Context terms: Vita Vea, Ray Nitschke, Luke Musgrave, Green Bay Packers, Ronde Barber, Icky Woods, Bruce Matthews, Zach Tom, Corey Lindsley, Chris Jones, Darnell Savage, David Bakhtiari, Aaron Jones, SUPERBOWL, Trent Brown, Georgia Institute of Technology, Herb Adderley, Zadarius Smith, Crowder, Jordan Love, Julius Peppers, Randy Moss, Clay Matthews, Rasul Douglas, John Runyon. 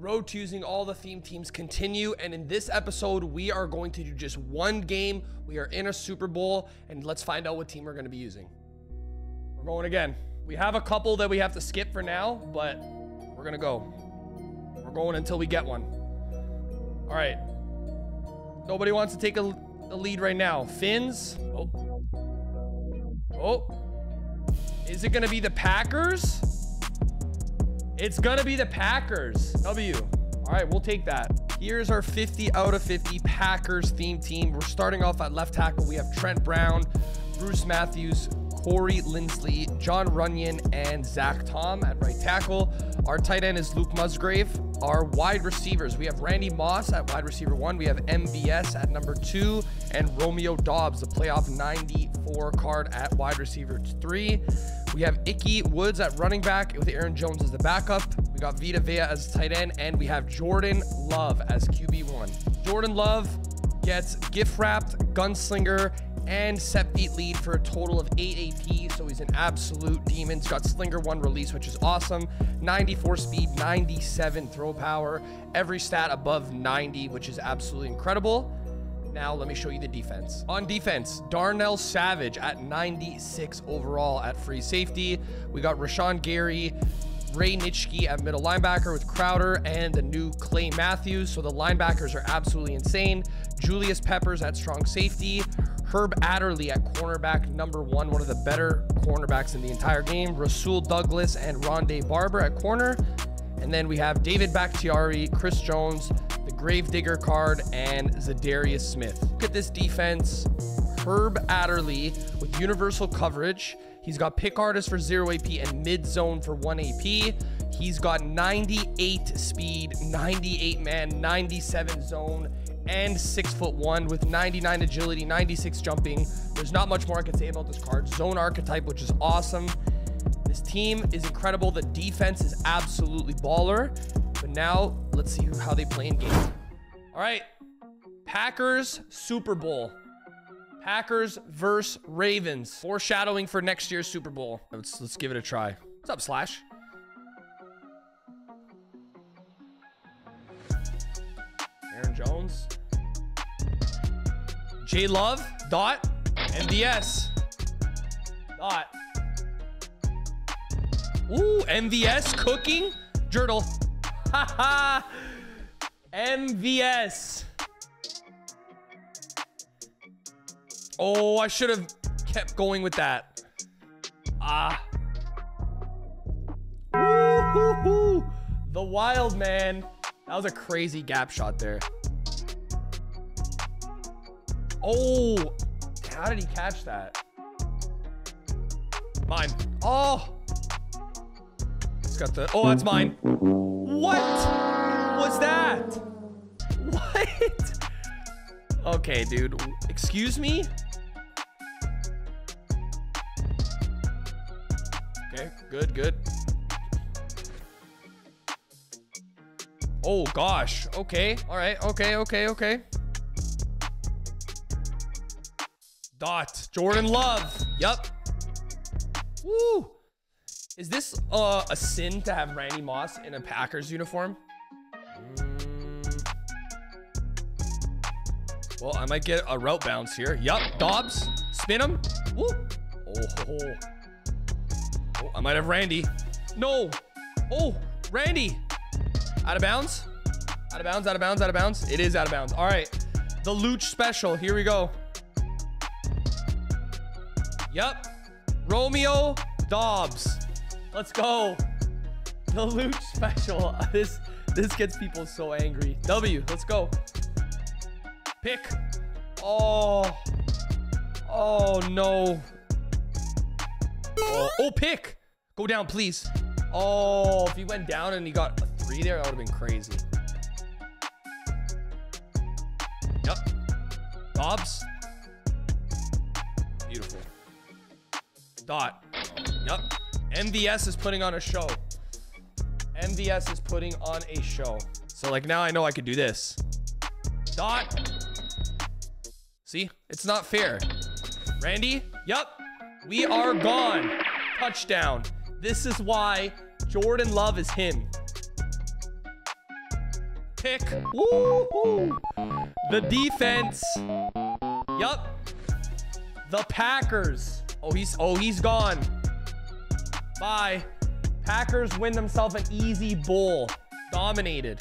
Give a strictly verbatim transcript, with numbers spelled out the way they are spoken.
road to using all the theme teams continue, and in this episode we are going to do just one game. We are in a Super Bowl, and let's find out what team we're going to be using. We're going again. We have a couple that we have to skip for now, but we're going to go. We're going until we get one. All right. Nobody wants to take a, a lead right now. Fins. Oh. Oh. Is it going to be the Packers? It's going to be the Packers. W. All right, we'll take that. Here's our fifty out of fifty Packers theme team. We're starting off at left tackle. We have Trent Brown, Bruce Matthews, Corey Lindsley, John Runyon, and Zach Tom at right tackle. Our tight end is Luke Musgrave. Our wide receivers, we have Randy Moss at wide receiver one. We have M V S at number two, and Romeo Dobbs, the playoff ninety-four card, at wide receiver three. We have Icky Woods at running back with Aaron Jones as the backup. We got Vita Vea as tight end, and we have Jordan Love as Q B one. Jordan Love gets gift wrapped, gunslinger, and set feet lead for a total of eight A P, so he's an absolute demon. He's got Slinger one release, which is awesome. ninety-four speed, ninety-seven throw power, every stat above ninety, which is absolutely incredible. Now, let me show you the defense. On defense, Darnell Savage at ninety-six overall at free safety. We got Rashawn Gary, Ray Nitschke at middle linebacker with Crowder and the new Clay Matthews. So the linebackers are absolutely insane. Julius Peppers at strong safety. Herb Adderley at cornerback number one, one of the better cornerbacks in the entire game. Rasul Douglas and Ronde Barber at corner. And then we have David Bakhtiari, Chris Jones, the Gravedigger card, and Zadarius Smith. Look at this defense. Herb Adderley with universal coverage. He's got pick artist for zero A P and mid zone for one A P. He's got ninety-eight speed, ninety-eight man, ninety-seven zone, and six foot one with ninety-nine agility, ninety-six jumping. There's not much more I can say about this card. Zone archetype, which is awesome. This team is incredible. The defense is absolutely baller. But now let's see how they play in game. All right, Packers Super Bowl. Packers versus Ravens. Foreshadowing for next year's Super Bowl. Let's, let's give it a try. What's up, Slash? Aaron Jones. J Love. Dot. M V S. Dot. Ooh, M V S cooking. Jurdle. Haha. M V S. Oh, I should have kept going with that. Ah. Woo-hoo-hoo. The wild man. That was a crazy gap shot there. Oh, how did he catch that? Mine. Oh. It's got the, oh, that's mine. What was that? What? Okay, dude. Excuse me? Okay, good, good. Oh gosh. Okay. All right. Okay. Okay. Okay. Dot. Jordan Love. Yep. Woo. Is this uh, a sin to have Randy Moss in a Packers uniform? Mm. Well, I might get a route bounce here. Yep. Dobbs. Spin him. Woo. Oh, ho, ho. Oh, I might have Randy. No. Oh, Randy. Out of bounds, out of bounds, out of bounds, out of bounds. It is out of bounds. All right, the Luch special. Here we go. Yep, Romeo Dobbs. Let's go. The Luch special. This this gets people so angry. W. Let's go. Pick. Oh. Oh no. Oh, oh pick. Go down, please. Oh, if he went down and he got there, that would have been crazy. Yep. Dobbs. Beautiful. Dot. Yep. M V S is putting on a show. M V S is putting on a show. So, like, now I know I could do this. Dot. See? It's not fair. Randy. Yep. We are gone. Touchdown. This is why Jordan Love is him. tick. Woo-hoo. The defense. Yup. The Packers. Oh, he's oh he's gone. Bye. Packers win themselves an easy bowl. Dominated.